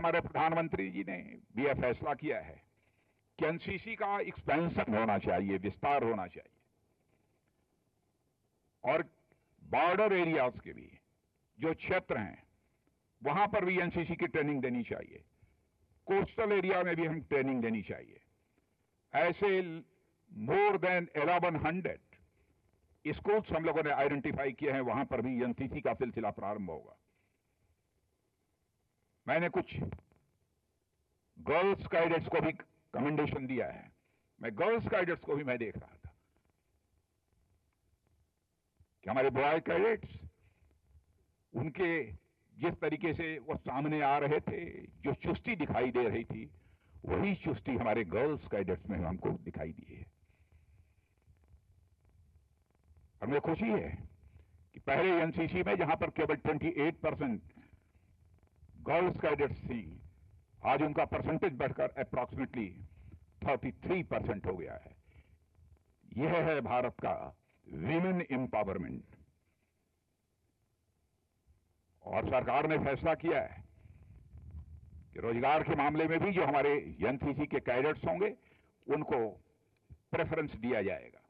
हमारे प्रधानमंत्री जी ने भी यह फैसला किया है कि एनसीसी का एक्सपेंशन होना चाहिए, विस्तार होना चाहिए और बॉर्डर एरियाज के भी जो क्षेत्र हैं वहां पर भी एनसीसी की ट्रेनिंग देनी चाहिए, कोस्टल एरिया में भी हम ट्रेनिंग देनी चाहिए। ऐसे मोर देन 1100 स्कूल्स हम लोगों ने आइडेंटिफाई किए हैं, वहां पर भी एनसीसी का सिलसिला प्रारंभ होगा। मैंने कुछ गर्ल्स गाइडेट्स को भी कमेंडेशन दिया है, मैं गर्ल्स गाइडेट्स को भी मैं देख रहा था कि हमारे बॉय गाइडेट्स उनके जिस तरीके से वो सामने आ रहे थे, जो चुस्ती दिखाई दे रही थी, वही चुस्ती हमारे गर्ल्स गाइडेट्स में हमको दिखाई दी है। हमें खुशी है कि पहले एनसीसी में जहां पर केवल 28% गर्ल्स गाइडेट्स थी, आज उनका परसेंटेज बढ़कर अप्रॉक्सीमेटली 33% हो गया है। यह है भारत का वीमेन एम्पावरमेंट। और सरकार ने फैसला किया है कि रोजगार के मामले में भी जो हमारे एनसीसी के कैडेट्स होंगे उनको प्रेफरेंस दिया जाएगा।